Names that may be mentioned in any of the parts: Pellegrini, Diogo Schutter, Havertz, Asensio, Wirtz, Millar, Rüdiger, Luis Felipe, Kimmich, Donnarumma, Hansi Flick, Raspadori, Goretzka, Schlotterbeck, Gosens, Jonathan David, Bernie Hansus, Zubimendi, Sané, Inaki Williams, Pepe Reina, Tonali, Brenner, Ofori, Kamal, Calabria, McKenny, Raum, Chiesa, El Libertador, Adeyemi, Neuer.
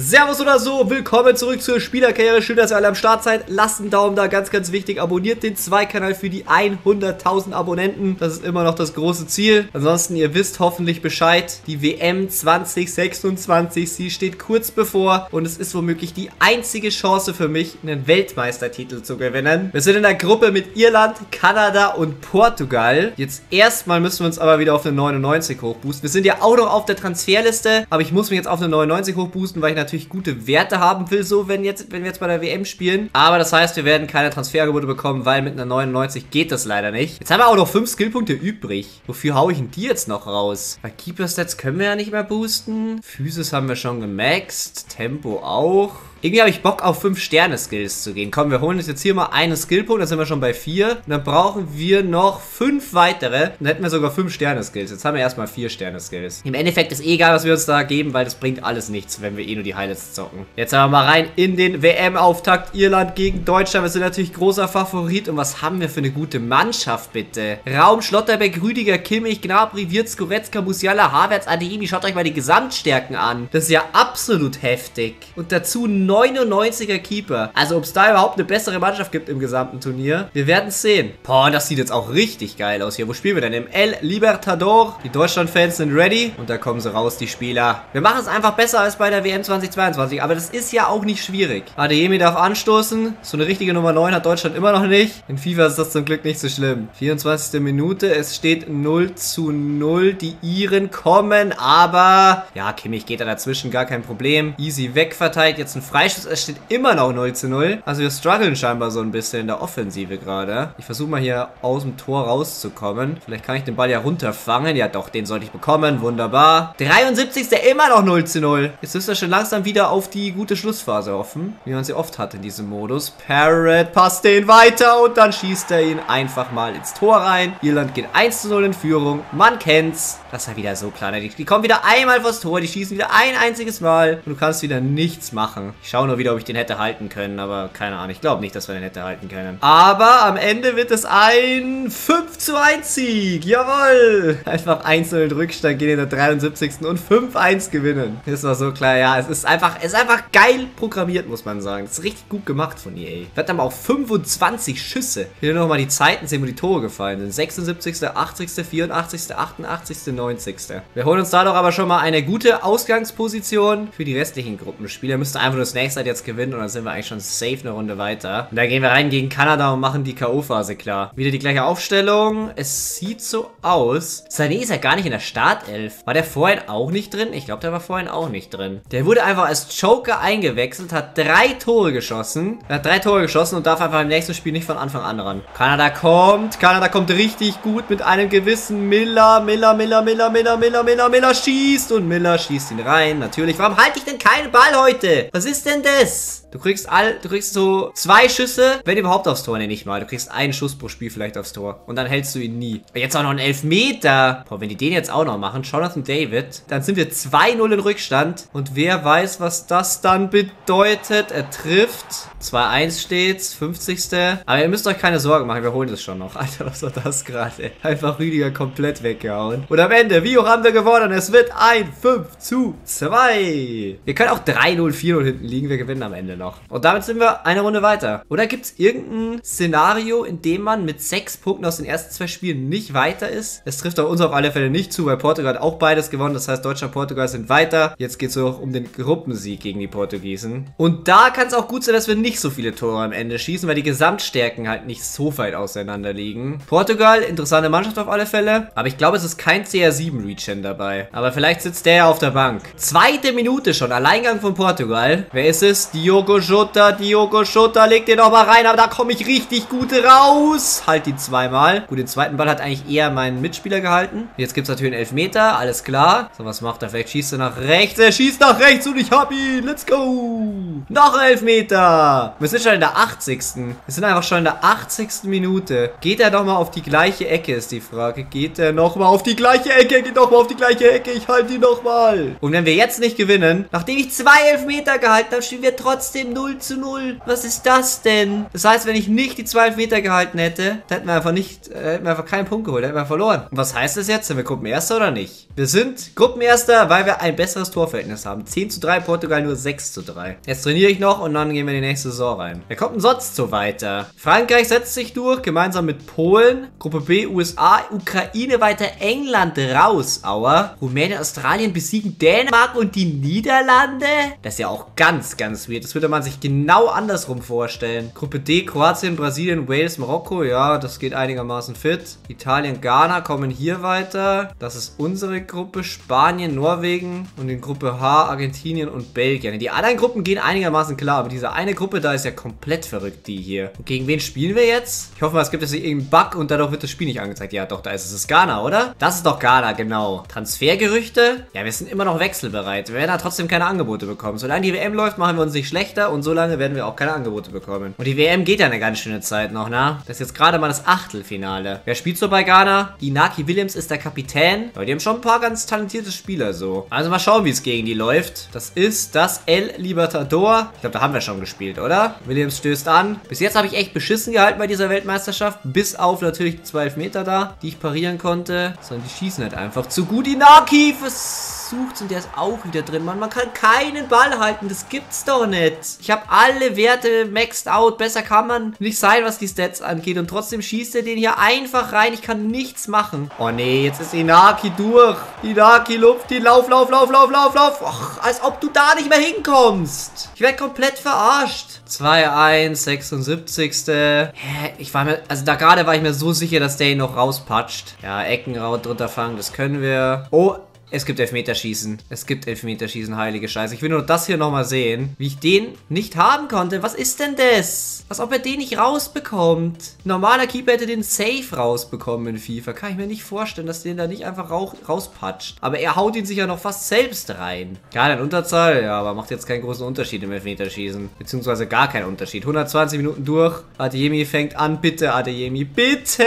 Servus oder so, willkommen zurück zur Spielerkarriere, schön, dass ihr alle am Start seid, lasst einen Daumen da, ganz, ganz wichtig, abonniert den 2-Kanal für die 100.000 Abonnenten, das ist immer noch das große Ziel, ansonsten ihr wisst hoffentlich Bescheid, die WM 2026, sie steht kurz bevor und es ist womöglich die einzige Chance für mich, einen Weltmeistertitel zu gewinnen. Wir sind in der Gruppe mit Irland, Kanada und Portugal, jetzt erstmal müssen wir uns aber wieder auf eine 99 hochboosten, wir sind ja auch noch auf der Transferliste, aber ich muss mich jetzt auf eine 99 hochboosten, weil ich natürlich gute Werte haben will, so wenn wir jetzt bei der WM spielen. Aber das heißt, wir werden keine Transferangebote bekommen, weil mit einer 99 geht das leider nicht. Jetzt haben wir auch noch 5 Skillpunkte übrig. Wofür haue ich denn die jetzt noch raus? Bei Keeper-Stats können wir ja nicht mehr boosten. Physis haben wir schon gemaxt. Tempo auch. Irgendwie habe ich Bock auf 5-Sterne-Skills zu gehen. Komm, wir holen uns jetzt hier mal einen Skillpunkt, dann sind wir schon bei 4. Und dann brauchen wir noch 5 weitere. Dann hätten wir sogar 5-Sterne-Skills. Jetzt haben wir erstmal 4-Sterne-Skills. Im Endeffekt ist eh egal, was wir uns da geben, weil das bringt alles nichts, wenn wir eh nur die Highlights zocken. Jetzt haben wir mal rein in den WM-Auftakt. Irland gegen Deutschland. Wir sind natürlich großer Favorit. Und was haben wir für eine gute Mannschaft, bitte? Raum, Schlotterbeck, Rüdiger, Kimmich, Gnabry, Wirtz, Goretzka, Musiala, Havertz, Adeyemi. Schaut euch mal die Gesamtstärken an. Das ist ja absolut heftig. Und dazu 99er Keeper. Also ob es da überhaupt eine bessere Mannschaft gibt im gesamten Turnier, wir werden es sehen. Boah, das sieht jetzt auch richtig geil aus hier. Wo spielen wir denn? Im El Libertador. Die Deutschland-Fans sind ready. Und da kommen sie raus, die Spieler. Wir machen es einfach besser als bei der WM 2022. Aber das ist ja auch nicht schwierig. Adeyemi darf anstoßen. So eine richtige Nummer 9 hat Deutschland immer noch nicht. In FIFA ist das zum Glück nicht so schlimm. 24. Minute. Es steht 0:0. Die Iren kommen, aber... ja, Kimmich geht da dazwischen. Gar kein Problem. Easy wegverteilt. Jetzt ein Freischuss, es steht immer noch 0:0. Also wir strugglen scheinbar so ein bisschen in der Offensive gerade. Ich versuche mal hier aus dem Tor rauszukommen. Vielleicht kann ich den Ball ja runterfangen. Ja doch, den sollte ich bekommen. Wunderbar. 73. immer noch 0:0. Jetzt müssen wir schon langsam wieder auf die gute Schlussphase hoffen. Wie man sie oft hat in diesem Modus. Parrot passt den weiter und dann schießt er ihn einfach mal ins Tor rein. Irland geht 1:0 in Führung. Man kennt's. Das ist ja wieder so klar. Die kommen wieder einmal vors Tor. Die schießen wieder ein einziges Mal. Und du kannst wieder nichts machen. Ich schaue nur wieder, ob ich den hätte halten können, aber keine Ahnung. Ich glaube nicht, dass wir den hätte halten können. Aber am Ende wird es ein 5:1-Sieg. Jawohl! Einfach 1:0 Rückstand gehen in der 73. und 5:1 gewinnen. Das war so klar. Ja, es ist einfach geil programmiert, muss man sagen. Es ist richtig gut gemacht von EA. Wir hatten aber auch 25 Schüsse. Hier nochmal die Zeiten sehen, wo die Tore gefallen sind. 76., 80., 84., 88., 90. Wir holen uns dadurch aber schon mal eine gute Ausgangsposition für die restlichen Gruppenspiele. Müsste einfach nur das nächste jetzt gewinnen und dann sind wir eigentlich schon safe eine Runde weiter. Und dann gehen wir rein gegen Kanada und machen die K.O.-Phase klar. Wieder die gleiche Aufstellung. Es sieht so aus. Sané ist ja gar nicht in der Startelf. War der vorhin auch nicht drin? Ich glaube, der war vorhin auch nicht drin. Der wurde einfach als Joker eingewechselt, hat 3 Tore geschossen. Er hat 3 Tore geschossen und darf einfach im nächsten Spiel nicht von Anfang an ran. Kanada kommt richtig gut mit einem gewissen Millar schießt und Millar schießt ihn rein. Natürlich. Warum halte ich denn keinen Ball heute? Was ist denn das? Du kriegst so 2 Schüsse, wenn überhaupt aufs Tor, ne, nicht mal. Du kriegst einen Schuss pro Spiel vielleicht aufs Tor. Und dann hältst du ihn nie. Jetzt auch noch einen Elfmeter. Boah, wenn die den jetzt auch noch machen, Jonathan David, dann sind wir 2:0 in Rückstand. Und wer weiß, was das dann bedeutet. Er trifft. 2:1 steht's, 50. Aber ihr müsst euch keine Sorgen machen, wir holen das schon noch. Alter, was war das gerade? Einfach Rüdiger komplett weggehauen. Und am Ende, wie hoch haben wir gewonnen? Es wird ein 5:2. Wir können auch 3:0, 4:0 hinten liegen, wir gewinnen am Ende noch. Und damit sind wir eine Runde weiter. Oder gibt es irgendein Szenario, in dem man mit 6 Punkten aus den ersten 2 Spielen nicht weiter ist? Es trifft auf uns auf alle Fälle nicht zu, weil Portugal hat auch beides gewonnen. Das heißt, Deutschland und Portugal sind weiter. Jetzt geht es auch um den Gruppensieg gegen die Portugiesen. Und da kann es auch gut sein, dass wir nicht so viele Tore am Ende schießen, weil die Gesamtstärken halt nicht so weit auseinander liegen. Portugal, interessante Mannschaft auf alle Fälle. Aber ich glaube, es ist kein CR7-Regen dabei. Aber vielleicht sitzt der ja auf der Bank. 2. Minute schon, Alleingang von Portugal. Wer ist es? Diogo Schutter legt den nochmal rein, aber da komme ich richtig gut raus. Halt ihn zweimal. Gut, den zweiten Ball hat eigentlich eher mein Mitspieler gehalten. Jetzt gibt es natürlich einen Elfmeter, alles klar. So, was macht er? Vielleicht schießt er nach rechts. Er schießt nach rechts und ich hab ihn. Let's go. Noch ein Elfmeter. Wir sind schon in der 80. Wir sind einfach schon in der 80. Minute. Geht er nochmal auf die gleiche Ecke, ist die Frage. Geht er nochmal auf die gleiche Ecke? Geht nochmal auf die gleiche Ecke. Ich halte ihn nochmal. Und wenn wir jetzt nicht gewinnen, nachdem ich 2 Elfmeter gehalten habe, deshalb spielen wir trotzdem 0:0. Was ist das denn? Das heißt, wenn ich nicht die 12 Meter gehalten hätte, dann hätten wir einfach keinen Punkt geholt, dann hätten wir verloren. Und was heißt das jetzt? Sind wir Gruppenerster oder nicht? Wir sind Gruppenerster, weil wir ein besseres Torverhältnis haben. 10:3, Portugal nur 6:3. Jetzt trainiere ich noch und dann gehen wir in die nächste Saison rein. Wer kommt denn sonst so weiter? Frankreich setzt sich durch, gemeinsam mit Polen. Gruppe B, USA, Ukraine weiter, England raus, aua. Rumänien, Australien besiegen Dänemark und die Niederlande? Das ist ja auch ganz, ganz weird. Das würde man sich genau andersrum vorstellen. Gruppe D, Kroatien, Brasilien, Wales, Marokko. Ja, das geht einigermaßen fit. Italien, Ghana kommen hier weiter. Das ist unsere Gruppe. Spanien, Norwegen und in Gruppe H, Argentinien und Belgien. Die anderen Gruppen gehen einigermaßen klar, aber diese eine Gruppe da ist ja komplett verrückt, die hier. Und gegen wen spielen wir jetzt? Ich hoffe mal, es gibt jetzt nicht irgendeinen Bug und dadurch wird das Spiel nicht angezeigt. Ja, doch, da ist es. Das ist Ghana, oder? Das ist doch Ghana, genau. Transfergerüchte? Ja, wir sind immer noch wechselbereit. Wir werden da trotzdem keine Angebote bekommen. Solange die WM läuft, machen wir uns nicht schlechter und solange werden wir auch keine Angebote bekommen. Und die WM geht ja eine ganz schöne Zeit noch, na? Das ist jetzt gerade mal das Achtelfinale. Wer spielt so bei Ghana? Inaki Williams ist der Kapitän. Aber die haben schon ein paar ganz talentierte Spieler so. Also mal schauen, wie es gegen die läuft. Das ist das El Libertador. Ich glaube, da haben wir schon gespielt, oder? Williams stößt an. Bis jetzt habe ich echt beschissen gehalten bei dieser Weltmeisterschaft. Bis auf natürlich die 12 Meter da, die ich parieren konnte. Sondern die schießen halt einfach zu gut. Inaki versucht's und der ist auch wieder drin. Mann, man kann keinen Ball halten. Das gibt's doch nicht. Ich habe alle Werte maxed out. Besser kann man nicht sein, was die Stats angeht. Und trotzdem schießt er den hier einfach rein. Ich kann nichts machen. Oh nee, jetzt ist Inaki durch. Inaki lupft ihn. Lauf, lauf, lauf, lauf, lauf, lauf. Och, als ob du da nicht mehr hinkommst. Ich werde komplett verarscht. 2-1, 76. Hä? Ich war mir, also da gerade war ich mir so sicher, dass der ihn noch rauspatscht. Ja, Eckenraut drunter fangen, das können wir. Oh, es gibt Elfmeterschießen. Es gibt Elfmeterschießen, heilige Scheiße. Ich will nur das hier nochmal sehen, wie ich den nicht haben konnte. Was ist denn das? Als ob er den nicht rausbekommt. Ein normaler Keeper hätte den safe rausbekommen in FIFA. Kann ich mir nicht vorstellen, dass den da nicht einfach rauspatscht. Aber er haut ihn sich ja noch fast selbst rein. Klar, in Unterzahl, ja, aber macht jetzt keinen großen Unterschied im Elfmeterschießen. Beziehungsweise gar keinen Unterschied. 120 Minuten durch. Adeyemi fängt an. Bitte, Adeyemi. Bitte!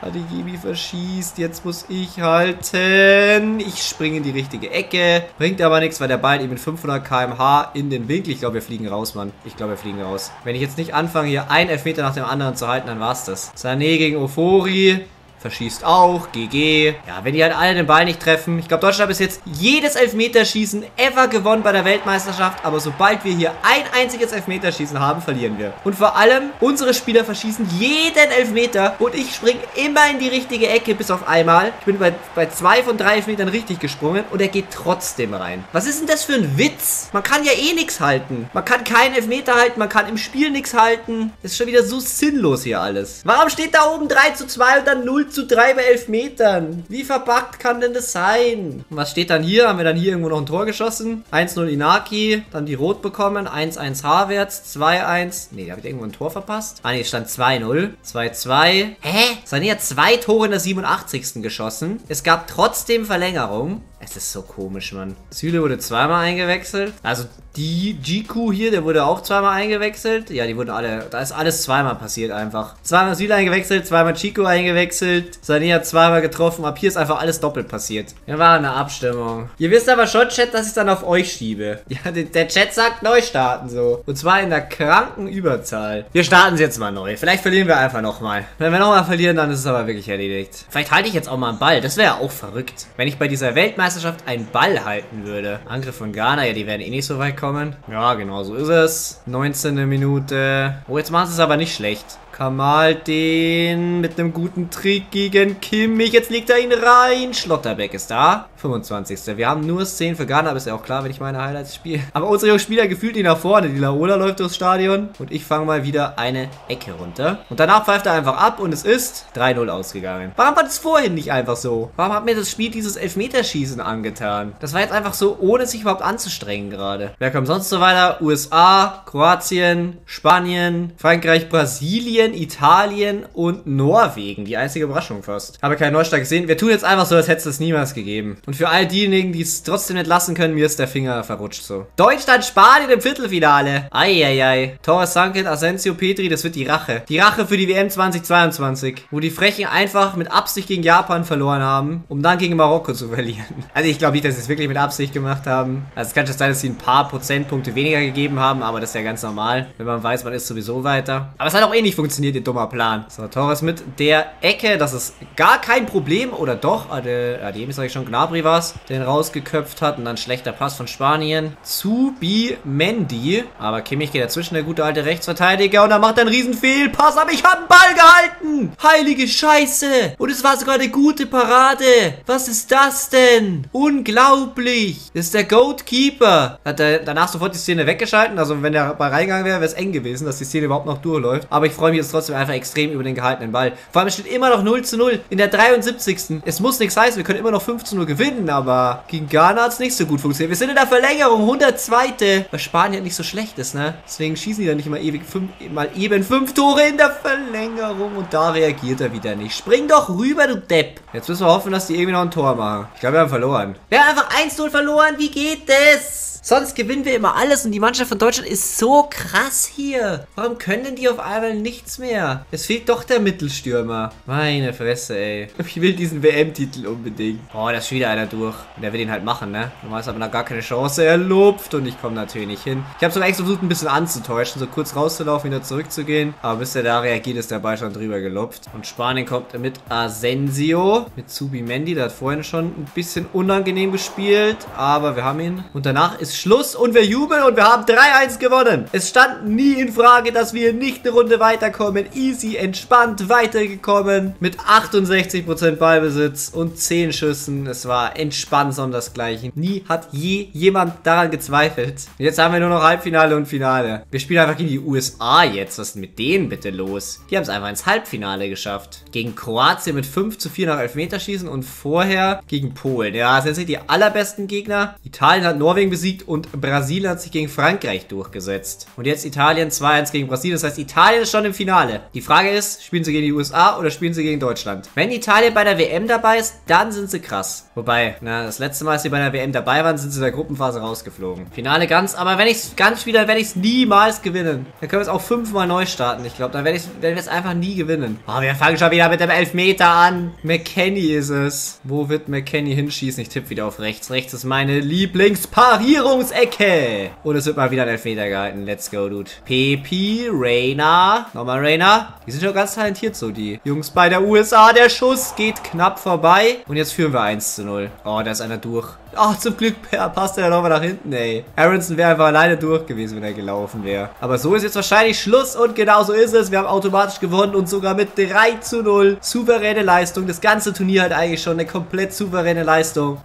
Adeyemi verschießt. Jetzt muss ich halten. Ich springe in die richtige Ecke. Bringt aber nichts, weil der Ball eben mit 500 km/h in den Winkel. Ich glaube, wir fliegen raus, Mann. Ich glaube, wir fliegen raus. Wenn ich jetzt nicht anfange, hier einen Elfmeter nach dem anderen zu halten, dann war's das. Sané gegen Ofori. Verschießt auch. GG. Ja, wenn die halt alle den Ball nicht treffen. Ich glaube, Deutschland hat bis jetzt jedes Elfmeterschießen ever gewonnen bei der Weltmeisterschaft. Aber sobald wir hier ein einziges Elfmeterschießen haben, verlieren wir. Und vor allem, unsere Spieler verschießen jeden Elfmeter. Und ich springe immer in die richtige Ecke, bis auf einmal. Ich bin bei 2 von 3 Elfmetern richtig gesprungen. Und er geht trotzdem rein. Was ist denn das für ein Witz? Man kann ja eh nichts halten. Man kann keinen Elfmeter halten. Man kann im Spiel nichts halten. Das ist schon wieder so sinnlos hier alles. Warum steht da oben 3:2 und dann 0:3 bei 11 Metern. Wie verbuggt kann denn das sein? Und was steht dann hier? Haben wir dann hier irgendwo noch ein Tor geschossen? 1:0 Inaki, dann die Rot bekommen, 1:1 Havertz, 2:1. Ne, habe ich irgendwo ein Tor verpasst? Ah ne, stand 2:0. 2:2. Hä? Sané hat 2 Tore in der 87. geschossen. Es gab trotzdem Verlängerung. Es ist so komisch, Mann. Süle wurde zweimal eingewechselt. Also die Chiku hier, der wurde auch zweimal eingewechselt. Ja, die wurden alle... Da ist alles zweimal passiert einfach. Zweimal Süle eingewechselt, zweimal Chiku eingewechselt. Sané hat zweimal getroffen. Ab hier ist einfach alles doppelt passiert. Wir waren eine Abstimmung. Ihr wisst aber schon, Chat, dass ich es dann auf euch schiebe. Ja, der Chat sagt, neu starten so. Und zwar in der kranken Überzahl. Wir starten es jetzt mal neu. Vielleicht verlieren wir einfach nochmal. Wenn wir nochmal verlieren, dann ist es aber wirklich erledigt. Vielleicht halte ich jetzt auch mal einen Ball. Das wäre ja auch verrückt. Wenn ich bei dieser Weltmeisterschaft einen Ball halten würde. Angriff von Ghana, ja, die werden eh nicht so weit kommen. Ja, genau so ist es. 19. Minute. Oh, jetzt machen sie es aber nicht schlecht. Kamal den mit einem guten Trick gegen Kimmich. Jetzt legt er ihn rein. Schlotterbeck ist da. 25. Wir haben nur 10 für Ghana, aber ist ja auch klar, wenn ich meine Highlights spiele. Aber unsere Spieler gefühlt ihn nach vorne. Die Laola läuft durchs Stadion und ich fange mal wieder eine Ecke runter. Und danach pfeift er einfach ab und es ist 3:0 ausgegangen. Warum war das vorhin nicht einfach so? Warum hat mir das Spiel dieses Elfmeterschießen angetan? Das war jetzt einfach so, ohne sich überhaupt anzustrengen gerade. Wer kommt sonst so weiter? USA, Kroatien, Spanien, Frankreich, Brasilien. Belgien, Italien und Norwegen. Die einzige Überraschung fast. Habe keinen Neustart gesehen. Wir tun jetzt einfach so, als hätte es das niemals gegeben. Und für all diejenigen, die es trotzdem nicht lassen können, mir ist der Finger verrutscht so. Deutschland, Spanien im Viertelfinale. Eieiei. Torres, Sanket, Asensio, Petri, das wird die Rache. Die Rache für die WM 2022. Wo die Frechen einfach mit Absicht gegen Japan verloren haben, um dann gegen Marokko zu verlieren. Also ich glaube nicht, dass sie es wirklich mit Absicht gemacht haben. Also es kann schon sein, dass sie ein paar Prozentpunkte weniger gegeben haben, aber das ist ja ganz normal. Wenn man weiß, man ist sowieso weiter. Aber es hat auch eh nicht funktioniert, ihr dummer Plan. So, Torres mit der Ecke. Das ist gar kein Problem. Oder doch? Adeyemi, sag ich schon, Gnabry war es, den rausgeköpft hat. Und dann schlechter Pass von Spanien. Zubimendi. Aber Kimmich geht dazwischen, der gute alte Rechtsverteidiger. Und dann macht er einen riesen Fehlpass. Aber ich habe einen Ball gehalten. Heilige Scheiße. Und es war sogar eine gute Parade. Was ist das denn? Unglaublich. Das ist der Goalkeeper. Hat er danach sofort die Szene weggeschalten. Also wenn der Ball reingegangen wäre, wäre es eng gewesen, dass die Szene überhaupt noch durchläuft. Aber ich freue mich jetzt trotzdem einfach extrem über den gehaltenen Ball. Vor allem, es steht immer noch 0:0 in der 73. Es muss nichts heißen, wir können immer noch 5:0 gewinnen, aber gegen Ghana hat es nicht so gut funktioniert. Wir sind in der Verlängerung, 102. Weil Spanien nicht so schlecht ist, ne? Deswegen schießen die da nicht mal eben fünf Tore in der Verlängerung und da reagiert er wieder nicht. Spring doch rüber, du Depp. Jetzt müssen wir hoffen, dass die irgendwie noch ein Tor machen. Ich glaube, wir haben verloren. Wir haben einfach 1:0 verloren, wie geht das? Sonst gewinnen wir immer alles und die Mannschaft von Deutschland ist so krass hier. Warum können denn die auf einmal nichts mehr? Es fehlt doch der Mittelstürmer. Meine Fresse, ey. Ich will diesen WM-Titel unbedingt. Oh, da ist wieder einer durch. Und der will ihn halt machen, ne? Normalerweise hat man da gar keine Chance. Er lupft und ich komme natürlich nicht hin. Ich habe sogar extra versucht, ein bisschen anzutäuschen. So kurz rauszulaufen, wieder zurückzugehen. Aber bis der da reagiert, ist der Ball schon drüber gelupft. Und Spanien kommt mit Asensio. Mit Zubimendi. Der hat vorhin schon ein bisschen unangenehm gespielt. Aber wir haben ihn. Und danach ist Schluss und wir jubeln und wir haben 3:1 gewonnen. Es stand nie in Frage, dass wir nicht eine Runde weiterkommen. Easy, entspannt weitergekommen mit 68% Ballbesitz und 10 Schüssen. Es war entspannt und desgleichen. Nie hat je jemand daran gezweifelt. Und jetzt haben wir nur noch Halbfinale und Finale. Wir spielen einfach gegen die USA jetzt. Was ist denn mit denen bitte los? Die haben es einfach ins Halbfinale geschafft. Gegen Kroatien mit 5:4 nach Elfmeterschießen und vorher gegen Polen. Ja, das sind nicht die allerbesten Gegner. Italien hat Norwegen besiegt. Und Brasilien hat sich gegen Frankreich durchgesetzt. Und jetzt Italien 2:1 gegen Brasilien. Das heißt, Italien ist schon im Finale. Die Frage ist, spielen sie gegen die USA oder spielen sie gegen Deutschland? Wenn Italien bei der WM dabei ist, dann sind sie krass. Wobei, na, das letzte Mal, als sie bei der WM dabei waren, sind sie in der Gruppenphase rausgeflogen. Finale ganz, aber wenn ich es ganz spiele, werde ich es niemals gewinnen. Dann können wir es auch 5-mal neu starten. Ich glaube, dann werden wir es einfach nie gewinnen. Oh, wir fangen schon wieder mit dem Elfmeter an. McKenny ist es. Wo wird McKenny hinschießen? Ich tippe wieder auf rechts. Rechts ist meine Lieblingsparierung. Ecke. Und es wird mal wieder ein Elfmeter gehalten. Let's go, dude. Pepe Reina. Nochmal Reina. Die sind schon ganz talentiert so, die Jungs bei der USA. Der Schuss geht knapp vorbei. Und jetzt führen wir 1:0. Oh, da ist einer durch. Ach, zum Glück passt er nochmal nach hinten, ey. Aronson wäre einfach alleine durch gewesen, wenn er gelaufen wäre. Aber so ist jetzt wahrscheinlich Schluss und genau so ist es. Wir haben automatisch gewonnen und sogar mit 3:0. Souveräne Leistung. Das ganze Turnier hat eigentlich schon eine komplett souveräne Leistung.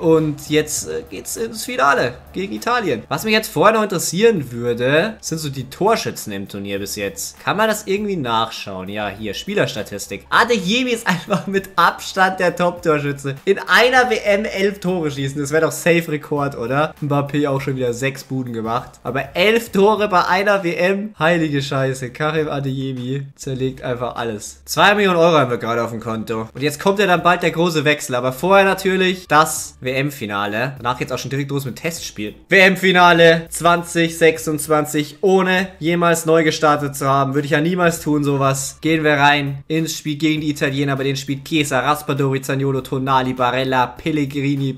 Und jetzt geht's ins Finale. Gegen Italien. Was mich jetzt vorher noch interessieren würde, sind so die Torschützen im Turnier bis jetzt. Kann man das irgendwie nachschauen? Ja, hier, Spielerstatistik. Adeyemi ist einfach mit Abstand der Top-Torschütze. In einer WM 11 Tore schießen. Das wäre doch Safe-Rekord, oder? Mbappé auch schon wieder 6 Buden gemacht. Aber 11 Tore bei einer WM? Heilige Scheiße. Karim Adeyemi zerlegt einfach alles. 2 Millionen Euro haben wir gerade auf dem Konto. Und jetzt kommt ja dann bald der große Wechsel. Aber vorher natürlich das WM-Finale. Danach geht's auch schon direkt los mit Testspiel. WM-Finale 2026, ohne jemals neu gestartet zu haben. Würde ich ja niemals tun, sowas. Gehen wir rein ins Spiel gegen die Italiener. Bei denen spielt Chiesa, Raspadori, Zaniolo, Tonali, Barella, Pellegrini,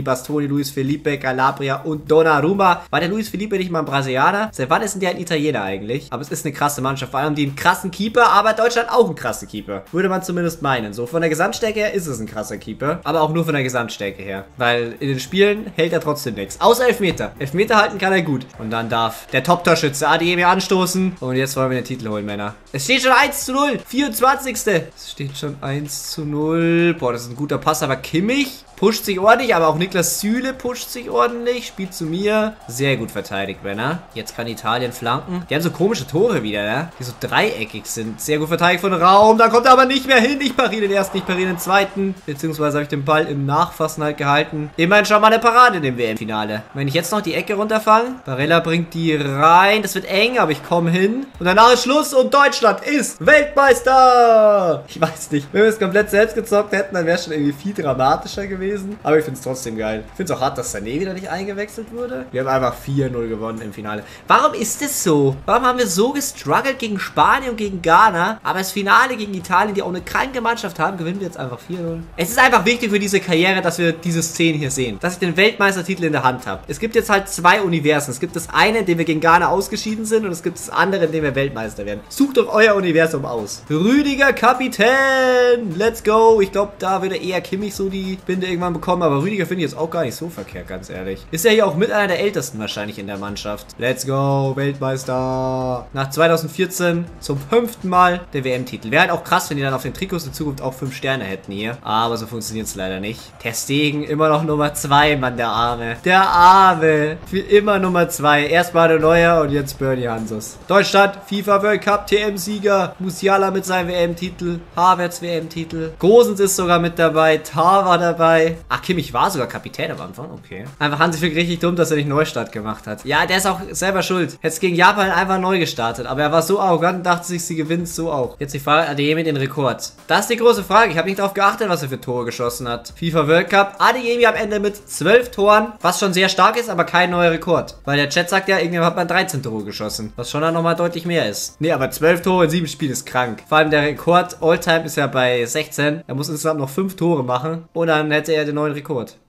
Bastoni, Luis Felipe, Calabria und Donnarumma. War der Luis Felipe nicht mal ein Brasilianer? Seit wann ist denn der ein Italiener eigentlich? Aber es ist eine krasse Mannschaft. Vor allem die einen krassen Keeper, aber Deutschland auch einen krassen Keeper. Würde man zumindest meinen. So, von der Gesamtstärke her ist es ein krasser Keeper. Aber auch nur von der Gesamtstärke her. Weil in den Spielen hält er trotzdem nichts. Außer Elfmeter. Elfmeter halten kann er gut. Und dann darf der Top-Torschütze Adeyemi anstoßen. Und jetzt wollen wir den Titel holen, Männer. Es steht schon 1:0. 24. Es steht schon 1:0. Boah, das ist ein guter Pass, aber Kimmich... pusht sich ordentlich, aber auch Niklas Süle pusht sich ordentlich. Spielt zu mir. Sehr gut verteidigt, Brenner. Jetzt kann Italien flanken. Die haben so komische Tore wieder, ne? Die so dreieckig sind. Sehr gut verteidigt von Raum. Da kommt er aber nicht mehr hin. Ich pariere den ersten, ich pariere den zweiten. Beziehungsweise habe ich den Ball im Nachfassen halt gehalten. Immerhin schon mal eine Parade in dem WM-Finale. Wenn ich jetzt noch die Ecke runterfange. Barella bringt die rein. Das wird eng, aber ich komme hin. Und danach ist Schluss und Deutschland ist Weltmeister. Ich weiß nicht. Wenn wir es komplett selbst gezockt hätten, dann wäre es schon irgendwie viel dramatischer gewesen. Aber ich finde es trotzdem geil. Ich finde es auch hart, dass Sané wieder nicht eingewechselt wurde. Wir haben einfach 4-0 gewonnen im Finale. Warum ist es so? Warum haben wir so gestruggelt gegen Spanien und gegen Ghana? Aber das Finale gegen Italien, die auch eine kranke Mannschaft haben, gewinnen wir jetzt einfach 4-0. Es ist einfach wichtig für diese Karriere, dass wir diese Szenen hier sehen. Dass ich den Weltmeistertitel in der Hand habe. Es gibt jetzt halt zwei Universen. Es gibt das eine, in dem wir gegen Ghana ausgeschieden sind. Und es gibt das andere, in dem wir Weltmeister werden. Sucht doch euer Universum aus. Rüdiger Kapitän! Let's go! Ich glaube, da würde eher Kimmich so die Binde irgendwann bekommen. Aber Rüdiger finde ich jetzt auch gar nicht so verkehrt, ganz ehrlich. Ist ja hier auch mit einer der Ältesten wahrscheinlich in der Mannschaft. Let's go! Weltmeister! Nach 2014 zum 5. Mal der WM-Titel. Wäre halt auch krass, wenn die dann auf den Trikots in Zukunft auch 5 Sterne hätten hier. Aber so funktioniert es leider nicht. Ter Stegen immer noch Nummer 2, Mann, der Arme. Der Arme! Für immer Nummer 2. Erstmal der Neuer und jetzt Bernie Hansus. Deutschland, FIFA World Cup, TM-Sieger. Musiala mit seinem WM-Titel. Havertz WM-Titel. Gosens ist sogar mit dabei. Tar war dabei. Ach, Kimmich war sogar Kapitän am Anfang. Okay. Einfach Hansi Flick richtig dumm, dass er nicht Neustart gemacht hat. Ja, der ist auch selber schuld. Hätte gegen Japan einfach neu gestartet. Aber er war so arrogant und dachte sich, sie gewinnt so auch. Jetzt die Frage, Adeyemi den Rekord. Das ist die große Frage. Ich habe nicht darauf geachtet, was er für Tore geschossen hat. FIFA World Cup. Adeyemi am Ende mit 12 Toren. Was schon sehr stark ist, aber kein neuer Rekord. Weil der Chat sagt ja, irgendjemand hat mal 13 Tore geschossen. Was schon dann nochmal deutlich mehr ist. Nee, aber 12 Tore in 7 Spielen ist krank. Vor allem der Rekord Alltime ist ja bei 16. Er muss insgesamt noch 5 Tore machen. Und dann hätte er den neuen Rekord.